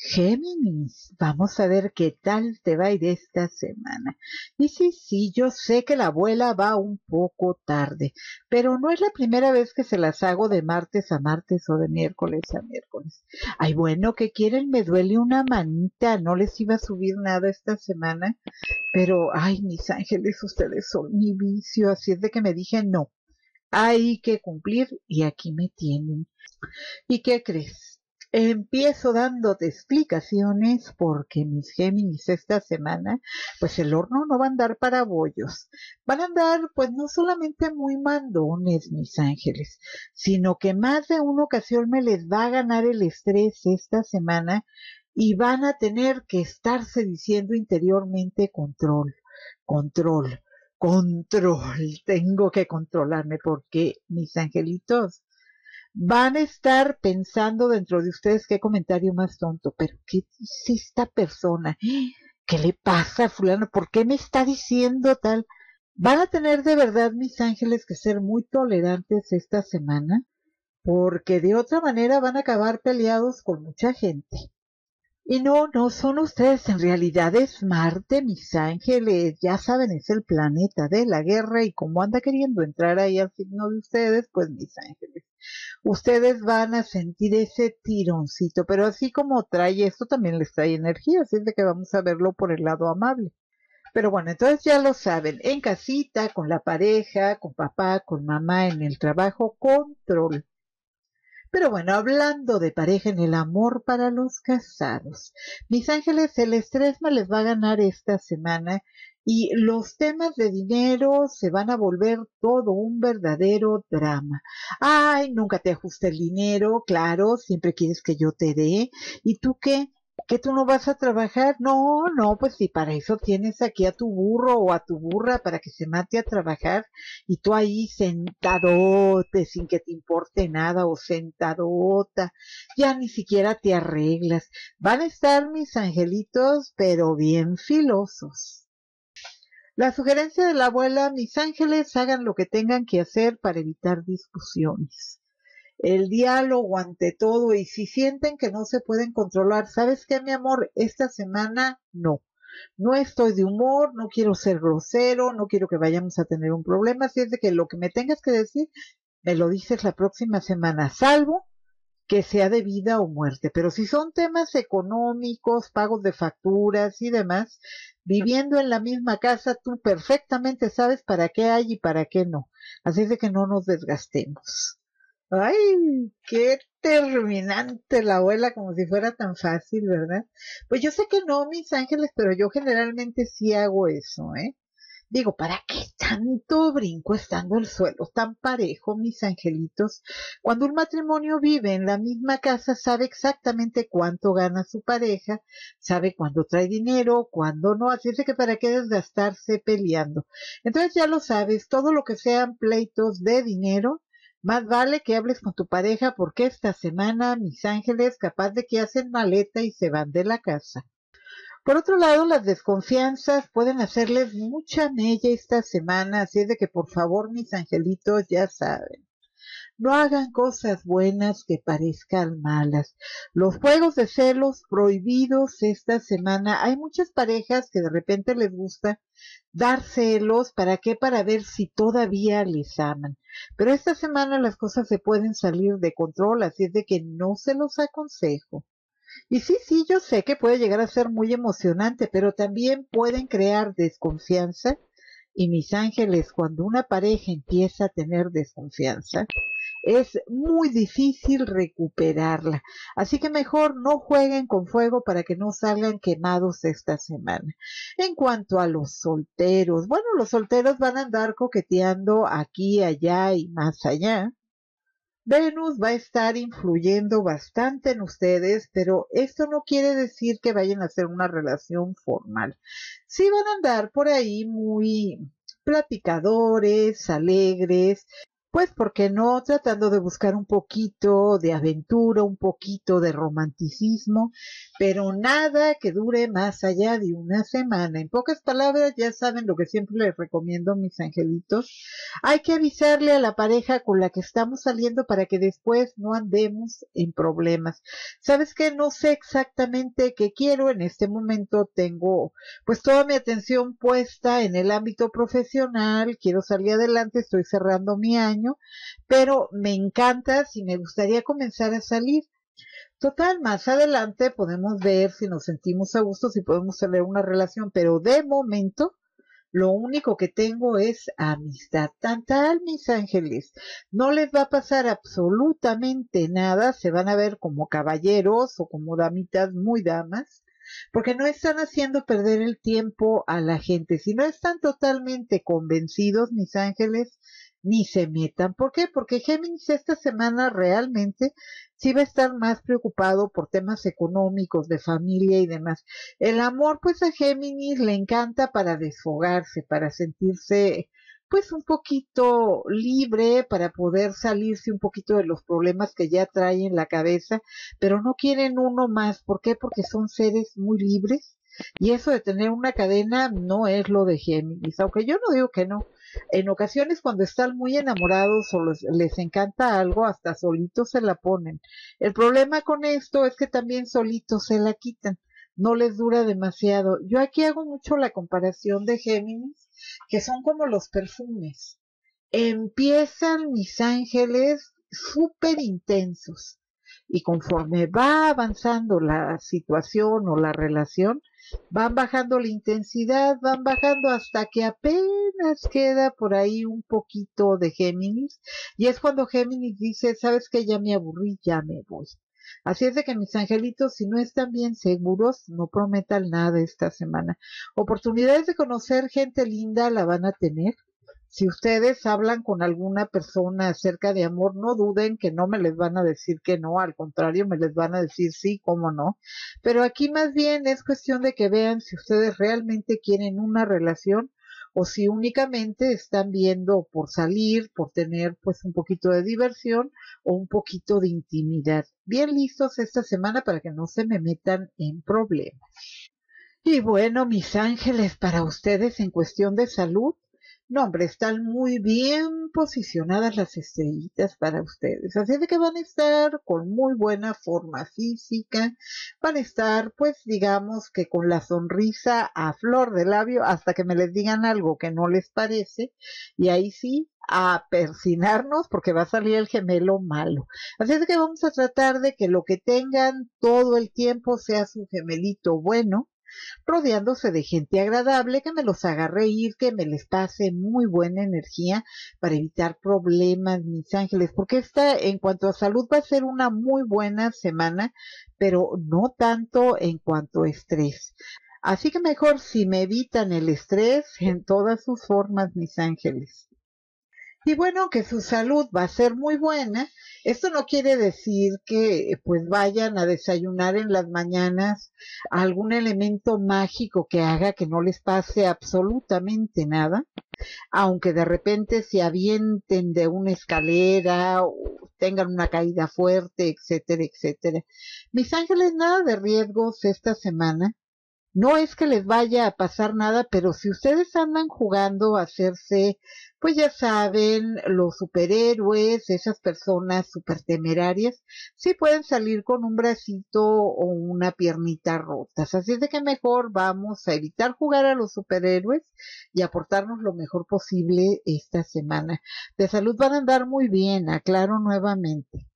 Géminis, vamos a ver qué tal te va a ir esta semana. Y sí, yo sé que la abuela va un poco tarde, pero no es la primera vez que se las hago de martes a martes o de miércoles a miércoles. Ay, bueno, ¿qué quieren? Me duele una manita, no les iba a subir nada esta semana, pero, ay, mis ángeles, ustedes son mi vicio, así es de que me dije no, hay que cumplir y aquí me tienen. ¿Y qué crees? Empiezo dándote explicaciones porque mis Géminis esta semana, pues el horno no va a andar para bollos. Van a andar, pues no solamente muy mandones, mis ángeles, sino que más de una ocasión me les va a ganar el estrés esta semana y van a tener que estarse diciendo interiormente control, control, control. Tengo que controlarme porque, mis angelitos, van a estar pensando dentro de ustedes qué comentario más tonto, pero ¿qué dice esta persona? ¿Qué le pasa a fulano? ¿Por qué me está diciendo tal? Van a tener de verdad, mis ángeles, que ser muy tolerantes esta semana, porque de otra manera van a acabar peleados con mucha gente. Y no son ustedes, en realidad es Marte, mis ángeles, ya saben, es el planeta de la guerra y como anda queriendo entrar ahí al signo de ustedes, pues mis ángeles, ustedes van a sentir ese tironcito, pero así como trae esto, también les trae energía, así es de que vamos a verlo por el lado amable. Pero bueno, entonces ya lo saben, en casita, con la pareja, con papá, con mamá, en el trabajo, control. Pero bueno, hablando de pareja en el amor para los casados, mis ángeles, el estrés me les va a ganar esta semana y los temas de dinero se van a volver todo un verdadero drama. Ay, nunca te ajusta el dinero, claro, siempre quieres que yo te dé. ¿Y tú qué? ¿Que tú no vas a trabajar? No, pues si para eso tienes aquí a tu burro o a tu burra para que se mate a trabajar y tú ahí sentadote sin que te importe nada o sentadota, ya ni siquiera te arreglas. Van a estar mis angelitos, pero bien filosos. La sugerencia de la abuela, mis ángeles, hagan lo que tengan que hacer para evitar discusiones. El diálogo ante todo, y si sienten que no se pueden controlar, ¿sabes qué, mi amor? Esta semana no estoy de humor, no quiero ser grosero, no quiero que vayamos a tener un problema, así es de que lo que me tengas que decir, me lo dices la próxima semana, salvo que sea de vida o muerte, pero si son temas económicos, pagos de facturas y demás, viviendo en la misma casa, tú perfectamente sabes para qué hay y para qué no, así es de que no nos desgastemos. Ay, qué terminante la abuela, como si fuera tan fácil, ¿verdad? Pues yo sé que no, mis ángeles, pero yo generalmente sí hago eso, ¿eh? Digo, ¿para qué tanto brinco estando el suelo tan parejo, mis angelitos? Cuando un matrimonio vive en la misma casa, sabe exactamente cuánto gana su pareja, sabe cuándo trae dinero, cuándo no, así es que ¿para qué desgastarse peleando? Entonces ya lo sabes, todo lo que sean pleitos de dinero, más vale que hables con tu pareja porque esta semana, mis ángeles, capaz de que hacen maleta y se van de la casa. Por otro lado, las desconfianzas pueden hacerles mucha mella esta semana, así es de que por favor, mis angelitos, ya saben, no hagan cosas buenas que parezcan malas. Los juegos de celos prohibidos esta semana. Hay muchas parejas que de repente les gusta dar celos. ¿Para qué? Para ver si todavía les aman. Pero esta semana las cosas se pueden salir de control, así es de que no se los aconsejo. Y sí, yo sé que puede llegar a ser muy emocionante, pero también pueden crear desconfianza. Y mis ángeles, cuando una pareja empieza a tener desconfianza, es muy difícil recuperarla. Así que mejor no jueguen con fuego para que no salgan quemados esta semana. En cuanto a los solteros, bueno, los solteros van a andar coqueteando aquí, allá y más allá. Venus va a estar influyendo bastante en ustedes, pero esto no quiere decir que vayan a hacer una relación formal. Sí van a andar por ahí muy platicadores, alegres, Pues, ¿por qué no? Tratando de buscar un poquito de aventura, un poquito de romanticismo, pero nada que dure más allá de una semana. En pocas palabras, ya saben lo que siempre les recomiendo, mis angelitos, hay que avisarle a la pareja con la que estamos saliendo para que después no andemos en problemas. ¿Sabes qué? No sé exactamente qué quiero en este momento, tengo pues toda mi atención puesta en el ámbito profesional, quiero salir adelante, estoy cerrando mi año, pero me encanta y me gustaría comenzar a salir. Total, más adelante podemos ver si nos sentimos a gusto, si podemos tener una relación, pero de momento lo único que tengo es amistad. Tan tal, mis ángeles, no les va a pasar absolutamente nada, se van a ver como caballeros o como damitas, muy damas, porque no están haciendo perder el tiempo a la gente. Si no están totalmente convencidos, mis ángeles, ni se metan. ¿Por qué? Porque Géminis esta semana realmente sí va a estar más preocupado por temas económicos, de familia y demás. El amor, pues a Géminis le encanta para desfogarse, para sentirse pues un poquito libre, para poder salirse un poquito de los problemas que ya trae en la cabeza, pero no quieren uno más. ¿Por qué? Porque son seres muy libres. Y eso de tener una cadena no es lo de Géminis, aunque yo no digo que no. En ocasiones cuando están muy enamorados o les encanta algo, hasta solitos se la ponen. El problema con esto es que también solitos se la quitan, no les dura demasiado. Yo aquí hago mucho la comparación de Géminis, que son como los perfumes. Empiezan, mis ángeles, súper intensos. Y conforme va avanzando la situación o la relación, van bajando la intensidad, van bajando hasta que apenas queda por ahí un poquito de Géminis. Y es cuando Géminis dice, ¿sabes qué? Ya me aburrí, ya me voy. Así es de que, mis angelitos, si no están bien seguros, no prometan nada esta semana. Oportunidades de conocer gente linda la van a tener. Si ustedes hablan con alguna persona acerca de amor, no duden que no me les van a decir que no, al contrario, me les van a decir sí, cómo no. Pero aquí más bien es cuestión de que vean si ustedes realmente quieren una relación o si únicamente están viendo por salir, por tener pues un poquito de diversión o un poquito de intimidad. Bien listos esta semana para que no se me metan en problemas. Y bueno, mis ángeles, para ustedes en cuestión de salud, no, hombre, están muy bien posicionadas las estrellitas para ustedes. Así de que van a estar con muy buena forma física, van a estar, pues, digamos que con la sonrisa a flor de labio hasta que me les digan algo que no les parece. Y ahí sí, a persinarnos porque va a salir el gemelo malo. Así es que vamos a tratar de que lo que tengan todo el tiempo sea su gemelito bueno, rodeándose de gente agradable que me los haga reír, que me les pase muy buena energía para evitar problemas, mis ángeles, porque esta en cuanto a salud va a ser una muy buena semana, pero no tanto en cuanto a estrés. Así que mejor si me evitan el estrés en todas sus formas, mis ángeles. Y bueno, que su salud va a ser muy buena. Esto no quiere decir que pues vayan a desayunar en las mañanas algún elemento mágico que haga que no les pase absolutamente nada, aunque de repente se avienten de una escalera o tengan una caída fuerte, etcétera, etcétera. Mis ángeles, nada de riesgos esta semana. No es que les vaya a pasar nada, pero si ustedes andan jugando a hacerse, pues ya saben, los superhéroes, esas personas súper temerarias, sí pueden salir con un bracito o una piernita rotas. Así es de que mejor vamos a evitar jugar a los superhéroes y aportarnos lo mejor posible esta semana. De salud van a andar muy bien, aclaro nuevamente.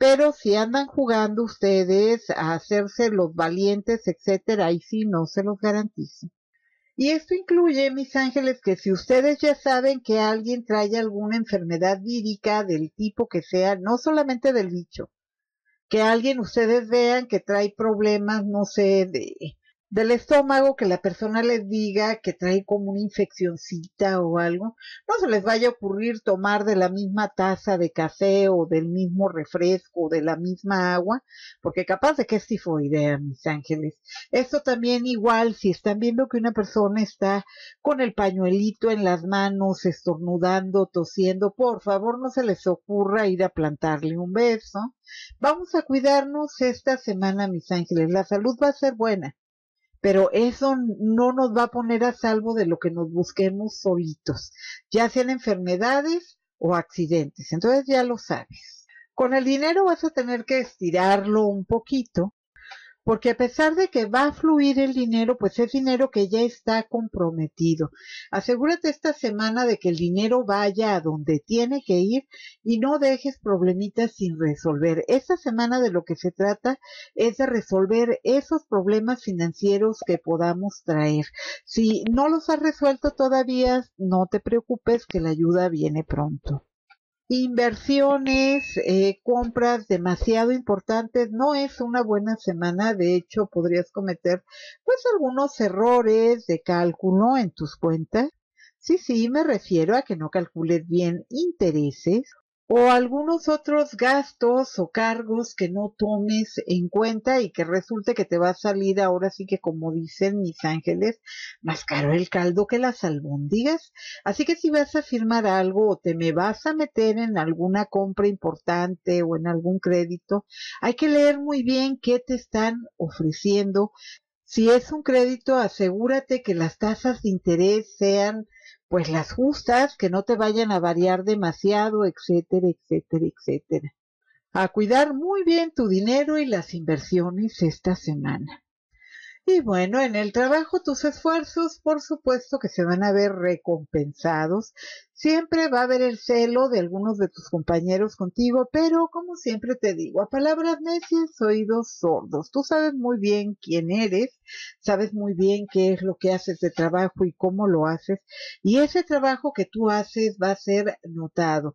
Pero si andan jugando ustedes a hacerse los valientes, etcétera, ahí sí no se los garantizo. Y esto incluye, mis ángeles, que si ustedes ya saben que alguien trae alguna enfermedad vírica del tipo que sea, no solamente del bicho, que alguien ustedes vean que trae problemas, no sé, de del estómago, que la persona les diga que trae como una infeccioncita o algo, no se les vaya a ocurrir tomar de la misma taza de café o del mismo refresco o de la misma agua, porque capaz de que es tifoidea, mis ángeles. Esto también igual, si están viendo que una persona está con el pañuelito en las manos, estornudando, tosiendo, por favor no se les ocurra ir a plantarle un beso. Vamos a cuidarnos esta semana, mis ángeles, la salud va a ser buena, pero eso no nos va a poner a salvo de lo que nos busquemos solitos, ya sean enfermedades o accidentes. Entonces ya lo sabes. Con el dinero vas a tener que estirarlo un poquito, porque a pesar de que va a fluir el dinero, pues es dinero que ya está comprometido. Asegúrate esta semana de que el dinero vaya a donde tiene que ir y no dejes problemitas sin resolver. Esta semana de lo que se trata es de resolver esos problemas financieros que podamos traer. Si no los has resuelto todavía, no te preocupes, que la ayuda viene pronto. Inversiones, compras demasiado importantes, no es una buena semana. De hecho, podrías cometer pues algunos errores de cálculo en tus cuentas. Sí, me refiero a que no calcules bien intereses o algunos otros gastos o cargos que no tomes en cuenta y que resulte que te va a salir ahora sí que, como dicen mis ángeles, más caro el caldo que las albóndigas. Así que si vas a firmar algo o te me vas a meter en alguna compra importante o en algún crédito, hay que leer muy bien qué te están ofreciendo. Si es un crédito, asegúrate que las tasas de interés sean pues las justas, que no te vayan a variar demasiado, etcétera, etcétera, etcétera. A cuidar muy bien tu dinero y las inversiones esta semana. Y bueno, en el trabajo tus esfuerzos, por supuesto que se van a ver recompensados. Siempre va a haber el celo de algunos de tus compañeros contigo, pero como siempre te digo, a palabras necias, oídos sordos. Tú sabes muy bien quién eres, sabes muy bien qué es lo que haces de trabajo y cómo lo haces, y ese trabajo que tú haces va a ser notado.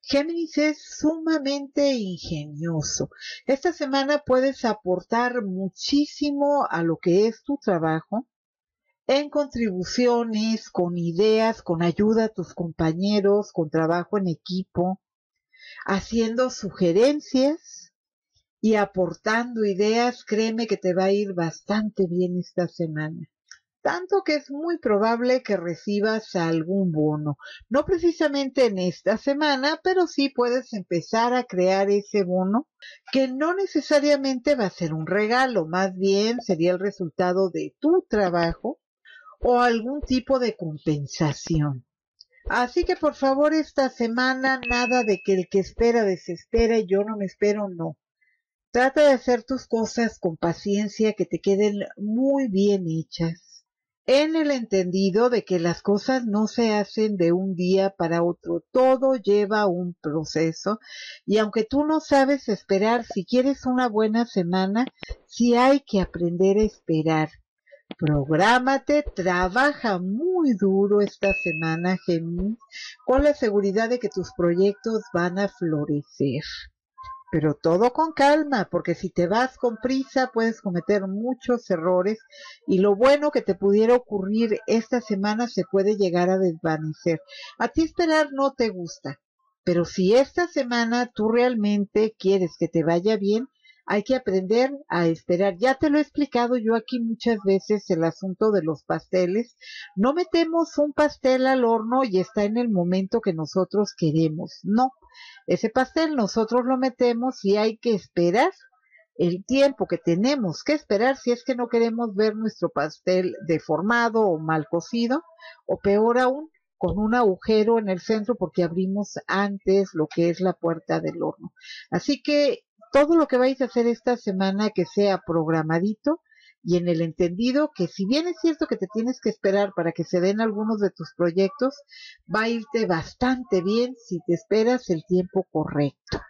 Géminis es sumamente ingenioso. Esta semana puedes aportar muchísimo a lo que es tu trabajo en contribuciones, con ideas, con ayuda a tus compañeros, con trabajo en equipo, haciendo sugerencias y aportando ideas. Créeme que te va a ir bastante bien esta semana. Tanto que es muy probable que recibas algún bono. No precisamente en esta semana, pero sí puedes empezar a crear ese bono, que no necesariamente va a ser un regalo, más bien sería el resultado de tu trabajo o algún tipo de compensación. Así que por favor esta semana nada de que el que espera desespera y yo no me espero, no. Trata de hacer tus cosas con paciencia, que te queden muy bien hechas, en el entendido de que las cosas no se hacen de un día para otro, todo lleva un proceso, y aunque tú no sabes esperar, si quieres una buena semana, sí hay que aprender a esperar. Prográmate, trabaja muy duro esta semana, Géminis, con la seguridad de que tus proyectos van a florecer. Pero todo con calma, porque si te vas con prisa puedes cometer muchos errores y lo bueno que te pudiera ocurrir esta semana se puede llegar a desvanecer. A ti esperar no te gusta, pero si esta semana tú realmente quieres que te vaya bien, hay que aprender a esperar. Ya te lo he explicado yo aquí muchas veces el asunto de los pasteles. No metemos un pastel al horno y está en el momento que nosotros queremos. No, ese pastel nosotros lo metemos y hay que esperar el tiempo que tenemos que esperar si es que no queremos ver nuestro pastel deformado o mal cocido o peor aún, con un agujero en el centro porque abrimos antes lo que es la puerta del horno. Así que todo lo que vais a hacer esta semana que sea programadito y en el entendido que si bien es cierto que te tienes que esperar para que se den algunos de tus proyectos, va a irte bastante bien si te esperas el tiempo correcto.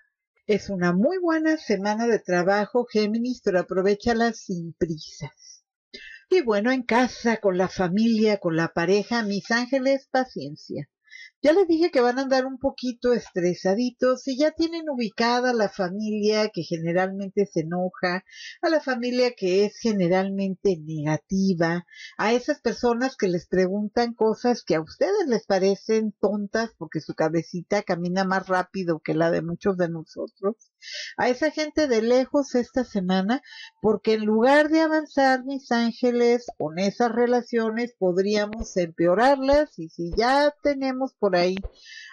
Es una muy buena semana de trabajo, Géminis, pero aprovechala sin prisas. Y bueno, en casa, con la familia, con la pareja, mis ángeles, paciencia. Ya les dije que van a andar un poquito estresaditos y ya tienen ubicada a la familia que generalmente se enoja, a la familia que es generalmente negativa, a esas personas que les preguntan cosas que a ustedes les parecen tontas porque su cabecita camina más rápido que la de muchos de nosotros, a esa gente de lejos esta semana, porque en lugar de avanzar, mis ángeles, con esas relaciones podríamos empeorarlas, y si ya tenemos por ahí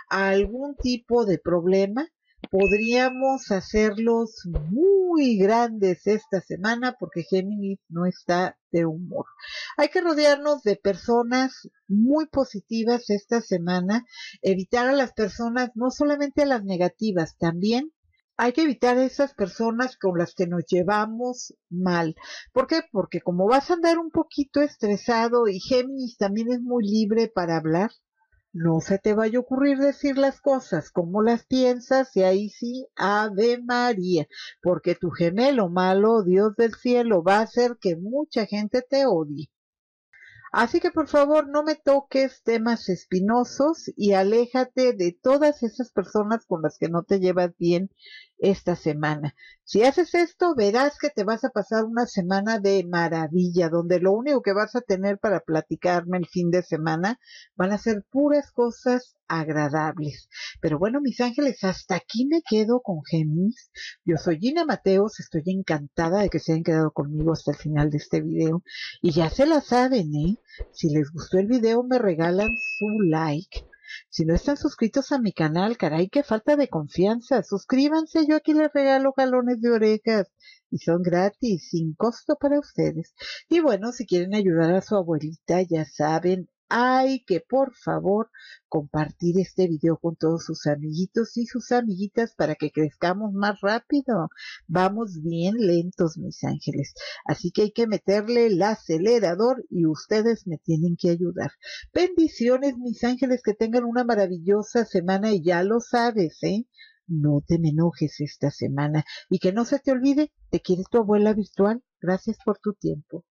algún tipo de problema, podríamos hacerlos muy grandes esta semana porque Géminis no está de humor. Hay que rodearnos de personas muy positivas esta semana, evitar a las personas, no solamente a las negativas, también hay que evitar esas personas con las que nos llevamos mal. ¿Por qué? Porque como vas a andar un poquito estresado y Géminis también es muy libre para hablar, no se te vaya a ocurrir decir las cosas como las piensas, y ahí sí, Ave María, porque tu gemelo malo, Dios del cielo, va a hacer que mucha gente te odie. Así que por favor no me toques temas espinosos y aléjate de todas esas personas con las que no te llevas bien esta semana. Si haces esto, verás que te vas a pasar una semana de maravilla, donde lo único que vas a tener para platicarme el fin de semana van a ser puras cosas agradables. Pero bueno, mis ángeles, hasta aquí me quedo con Géminis. Yo soy Gina Mateos, estoy encantada de que se hayan quedado conmigo hasta el final de este video. Y ya se la saben, ¿eh? Si les gustó el video, me regalan su like. Si no están suscritos a mi canal, caray, qué falta de confianza. Suscríbanse, yo aquí les regalo jalones de orejas. Y son gratis, sin costo para ustedes. Y bueno, si quieren ayudar a su abuelita, ya saben, hay que por favor compartir este video con todos sus amiguitos y sus amiguitas para que crezcamos más rápido. Vamos bien lentos, mis ángeles. Así que hay que meterle el acelerador y ustedes me tienen que ayudar. Bendiciones, mis ángeles, que tengan una maravillosa semana y ya lo sabes, ¿eh? No te me enojes esta semana. Y que no se te olvide, te quiere tu abuela virtual. Gracias por tu tiempo.